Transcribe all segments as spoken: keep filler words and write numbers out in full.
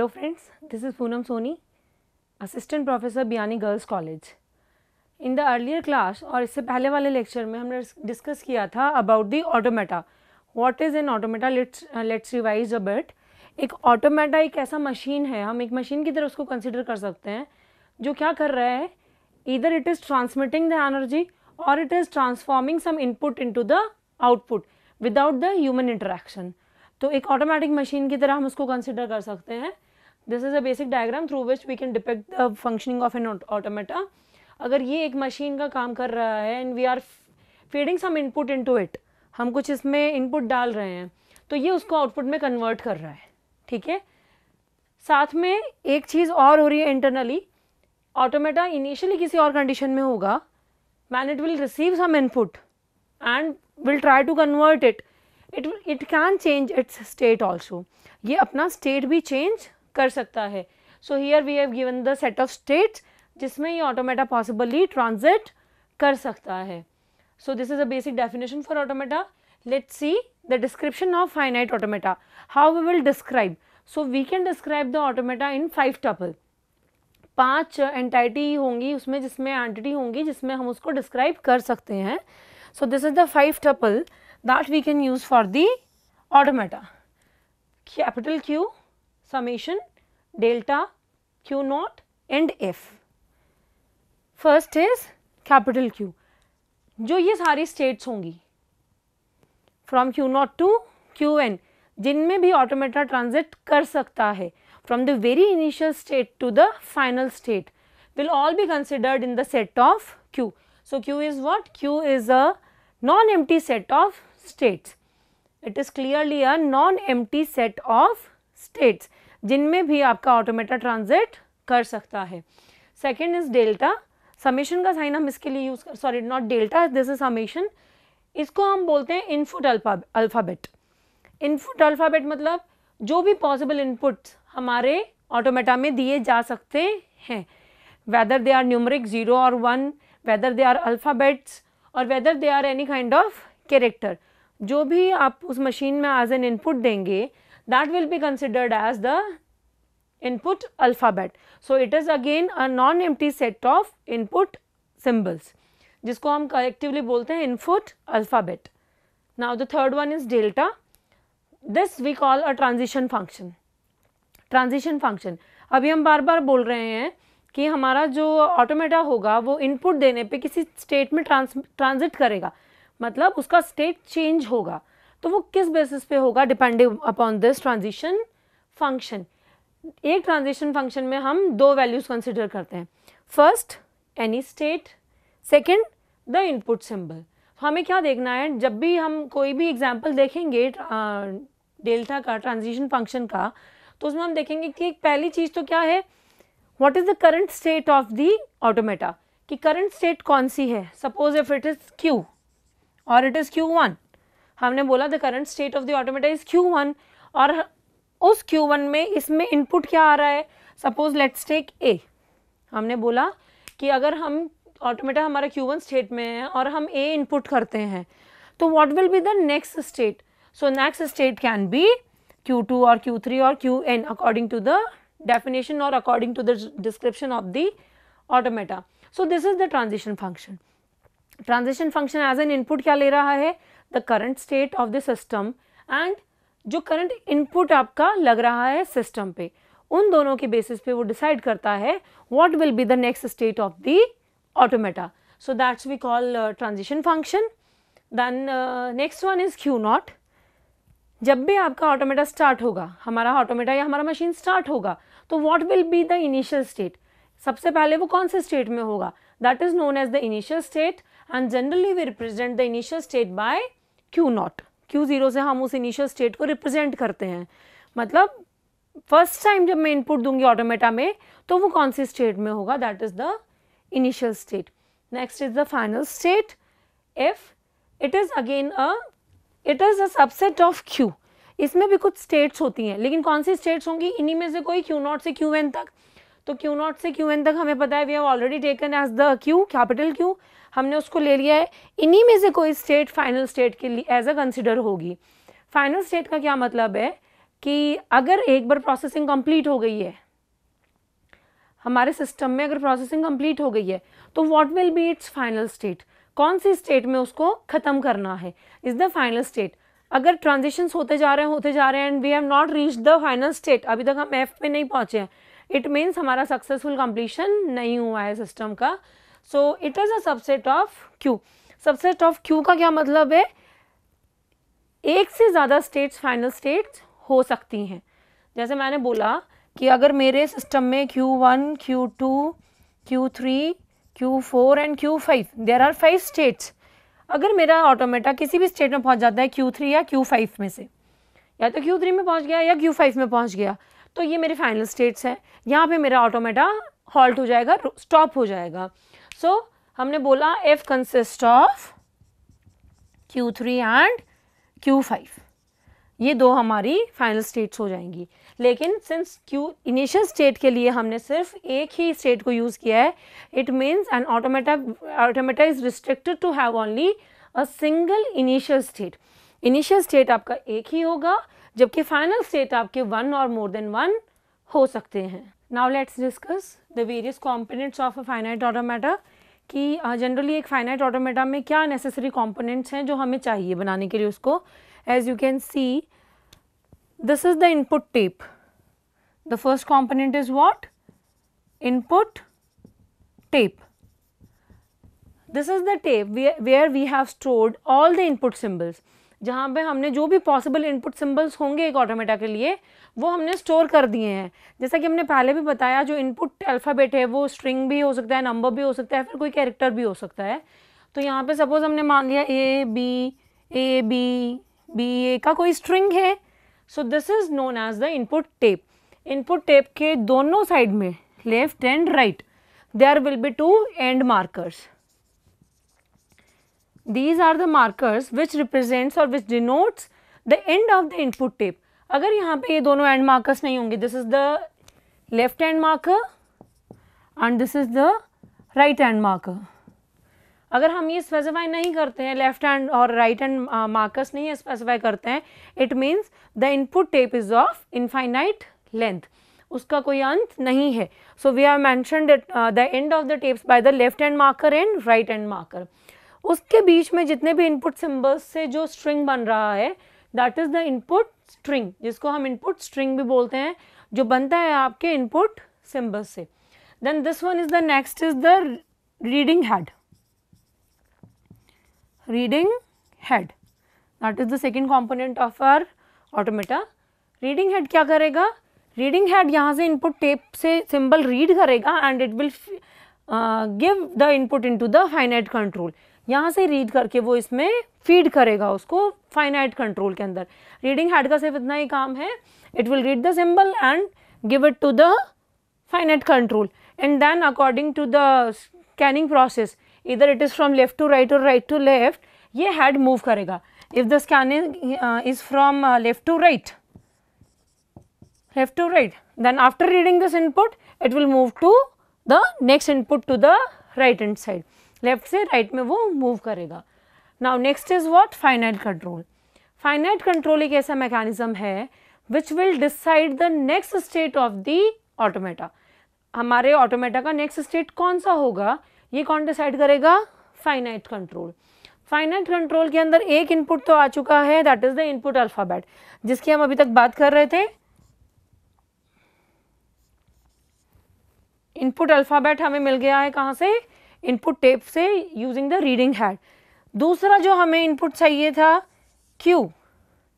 Hello friends, this is Poonam Soni, Assistant Professor Biani Girls College. In the earlier class और इससे पहले वाले lecture में हमने discuss किया था about the automata. What is an automata? Let's uh, let's revise a bit. एक automata एक ऐसा machine है, हम एक machine की तरह उसको consider कर सकते हैं जो क्या कर रहा है, either it is transmitting the energy or it is transforming some input into the output without the human interaction. तो एक ऑटोमेटिक मशीन की तरह हम उसको कंसिडर कर सकते हैं. This is a basic diagram through which we can depict the functioning of an automata. अगर ये एक मशीन का काम कर रहा है and we are feeding some input into it, हम कुछ इसमें इनपुट डाल रहे हैं तो ये उसको आउटपुट में कन्वर्ट कर रहा है. ठीक है, साथ में एक चीज़ और हो रही है इंटरनली. ऑटोमेटा इनिशियली किसी और कंडीशन में होगा मैन it will receive some input and will try to convert it. It it can change its state also. ये अपना state भी change कर सकता है. So here we have given the set of states जिसमें ये automata possibly transit कर सकता है. So this is a basic definition for automata. Let's see the description of finite automata. How we will describe? So we can describe the automata in five tuple. पाँच entity होंगी उसमें, जिसमें entity होंगी जिसमें हम उसको describe कर सकते हैं. So this is the five tuple that we can use for the automata. Capital Q, summation, delta, Q naught and F. First is capital Q, जो ये सारी states होंगी from Q naught to Q n, जिनमें भी automata transit कर सकता है from the very initial state to the final state will all be considered in the set of Q. So Q is what? Q is a non-empty set of states. It is clearly a non-empty set of states जिनमें भी आपका automata transit कर सकता है. Second is delta, summation का sign हम इसके लिए यूज कर, sorry not delta, this is summation. इसको हम बोलते हैं इनपुट अल्फाबेट. इनपुट अल्फाबेट मतलब जो भी पॉसिबल इनपुट हमारे ऑटोमेटा में दिए जा सकते हैं, whether they are numeric zero और one, whether they are alphabets और whether they are any kind of character. जो भी आप उस मशीन में एज एन इनपुट देंगे that will be considered as the input alphabet. So it is again a non empty set of input symbols जिसको हम collectively बोलते हैं input alphabet. Now the third one is delta. This we call a transition function. Transition function अभी हम बार बार बोल रहे हैं कि हमारा जो ऑटोमेटा होगा वो इनपुट देने पे किसी स्टेट में ट्रांस ट्रांजिट करेगा, मतलब उसका स्टेट चेंज होगा. तो वो किस बेसिस पे होगा? Depending upon this transition function. एक ट्रांजिशन फंक्शन में हम दो वैल्यूज कंसिडर करते हैं, first any state, second the input symbol. हमें क्या देखना है, जब भी हम कोई भी एग्जाम्पल देखेंगे डेल्टा का, ट्रांजिशन फंक्शन का, तो उसमें हम देखेंगे कि पहली चीज़ तो क्या है, What is the current state of the automata? कि current state कौन सी है. Suppose if it is Q और it is Q one, हमने बोला the current state of the automata is Q one और उस Q one में इसमें input क्या आ रहा है. Suppose let's take A, हमने बोला कि अगर हम automata हमारा Q one state में है और हम A input करते हैं तो what will be the next state? So next state can be Q two और Q three और Q n according to the definition or according to the description of the automata. So this is the transition function. Transition function as an input क्या ले रहा है, the current state of the system and जो current input आपका लग रहा है system पे, उन दोनों के basis पे वो decide करता है what will be the next state of the automata. So that's we call uh, transition function. Then uh, next one is Q naught. जब भी आपका ऑटोमेटा स्टार्ट होगा, हमारा ऑटोमेटा या हमारा मशीन स्टार्ट होगा तो what will be the initial state, सबसे पहले वो कौन से स्टेट में होगा, that is known as the initial state and generally we represent the initial state by Q naught. Q zero से हम उस इनिशियल स्टेट को रिप्रेजेंट करते हैं, मतलब फर्स्ट टाइम जब मैं इनपुट दूंगी ऑटोमेटा में तो वो कौन सी स्टेट में होगा, that is the initial state. Next is the final state F. It is again a it is a subset of Q. इसमें भी कुछ स्टेट्स होती हैं, लेकिन कौन सी स्टेट्स होंगी, इन्हीं में से कोई Q नॉट से Q n तक. तो Q नॉट से Q n तक हमें पता है we have already taken as the Q, capital Q हमने उसको ले लिया है. इन्हीं में से कोई स्टेट फाइनल स्टेट के लिए एज अ कंसिडर होगी. फाइनल स्टेट का क्या मतलब है, कि अगर एक बार प्रोसेसिंग कंप्लीट हो गई है हमारे सिस्टम में, अगर प्रोसेसिंग कंप्लीट हो गई है तो what will be its final state, कौन सी स्टेट में उसको ख़त्म करना है इज़ द फाइनल स्टेट। अगर ट्रांजिशंस होते जा रहे हैं होते जा रहे हैं and we have not reach the final state, अभी तक हम एफ पे नहीं पहुँचे हैं, इट मीन्स हमारा सक्सेसफुल कंप्लीशन नहीं हुआ है सिस्टम का। So it is a subset of Q. Subset of Q का क्या मतलब है, एक से ज़्यादा स्टेट्स फाइनल स्टेट्स हो सकती हैं। जैसे मैंने बोला कि अगर मेरे सिस्टम में Q one, Q two, Q three, Q four and Q five, there are five states. अगर मेरा ऑटोमेटा किसी भी स्टेट में पहुंच जाता है क्यू थ्री या क्यू फाइव में से, या तो क्यू थ्री में पहुंच गया या क्यू फाइव में पहुंच गया, तो ये मेरे फाइनल स्टेट्स हैं। यहाँ पे मेरा ऑटोमेटा हॉल्ट हो जाएगा, स्टॉप हो जाएगा। सो so, हमने बोला F consist of Q three and Q five, ये दो हमारी फाइनल स्टेट्स हो जाएंगी। लेकिन सिंस क्यू इनिशियल स्टेट के लिए हमने सिर्फ एक ही स्टेट को यूज़ किया है, it means an automata automata is restricted to have only a single initial state. Initial state आपका एक ही होगा, जबकि फाइनल स्टेट आपके वन और मोर देन वन हो सकते हैं। Now let's discuss the various components of a finite automata, कि जनरली uh, एक फाइनाइट ऑटोमेटा में क्या नेसेसरी कॉम्पोनेंट्स हैं जो हमें चाहिए बनाने के लिए उसको। As you can see, this is the input tape. The first component is what? Input tape. This is the tape where, where we have stored all the input symbols. जहाँ पे हमने जो भी possible input symbols होंगे एक automata के लिए वो हमने store कर दिए हैं। जैसा कि हमने पहले भी बताया, जो input alphabet है वो string भी हो सकता है, number भी हो सकता है, फिर कोई character भी हो सकता है। तो यहाँ पे suppose हमने मान लिया A B A B B A का कोई स्ट्रिंग है, so this is known as the input tape. Input tape के दोनों साइड में left and right there will be two end markers. These are the markers which represents और which denotes the end of the input tape. अगर यहाँ पे ये दोनों end markers नहीं होंगे, this is the left end marker and this is the right end marker. अगर हम ये स्पेसिफाई नहीं करते हैं, लेफ्ट हैंड और राइट हैंड मार्कर्स नहीं स्पेसिफाई करते हैं, it means the input tape is of infinite length, उसका कोई अंत नहीं है। So we have mentioned the end of the tapes by the left hand marker and right hand marker. उसके बीच में जितने भी इनपुट सिम्बल्स से जो स्ट्रिंग बन रहा है, that is the input string, जिसको हम इनपुट स्ट्रिंग भी बोलते हैं, जो बनता है आपके इनपुट सिम्बल्स से। Then this one is the next is the reading head. Reading head, that is the second component of our automata. Reading head क्या करेगा? Reading head यहाँ से input tape से symbol read करेगा and it will uh, give the input into the finite control. यहाँ से read करके वो इसमें feed करेगा उसको finite control के अंदर। Reading head का सिर्फ इतना ही काम है, it will read the symbol and give it to the finite control. And then according to the scanning process, either it is from left to right or right to left, ये head move करेगा। If the scanning uh, is from uh, left to right, left to right, then after reading this input, it will move to the next input to the right hand side. Left से right में वो move करेगा। Now next is what? Finite control. Finite control एक ऐसा mechanism है which will decide the next state of the automata. हमारे automata का next state कौन सा होगा, ये कौन डिसाइड करेगा? Finite control. फाइनाइट कंट्रोल के अंदर एक इनपुट तो आ चुका है, that is the input alphabet, जिसकी हम अभी तक बात कर रहे थे। इनपुट अल्फ़ाबेट हमें मिल गया है कहाँ से? इनपुट टेप से, यूजिंग द रीडिंग हेड। दूसरा जो हमें इनपुट चाहिए था Q,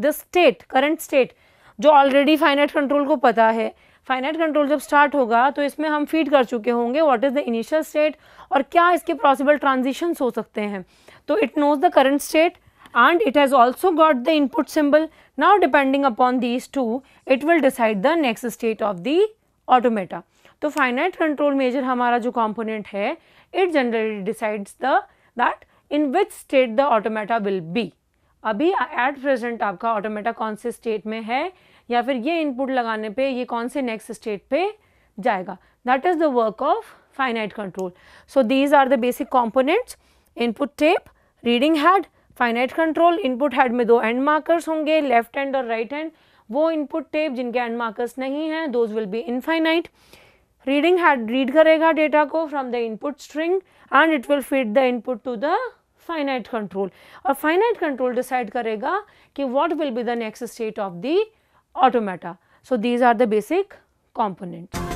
the state, current state, जो ऑलरेडी फाइनाइट कंट्रोल को पता है। फाइनाइट कंट्रोल जब स्टार्ट होगा तो इसमें हम फीड कर चुके होंगे what is the initial state और क्या इसके पॉसिबल ट्रांजिशंस हो सकते हैं। तो it knows the current state and it has also got the input symbol. Now depending upon these two it will decide the next state of the automata. तो finite control major हमारा जो component है, it generally decides the that in which state the automata will be. अभी at present आपका automata कौन से state में है, या फिर ये इनपुट लगाने पे ये कौन से नेक्स्ट स्टेट पे जाएगा, that is the work of finite control. So these are the basic components, input tape, reading head, finite control. Input head में दो एंड मार्कर्स होंगे, लेफ्ट हैंड और राइट हैंड, वो इनपुट टेप जिनके end markers नहीं हैं those will be infinite. Reading head read करेगा data को from the input string and it will feed the input to the finite control. और finite control decide करेगा कि what will be the next state of the automata. So these are the basic component.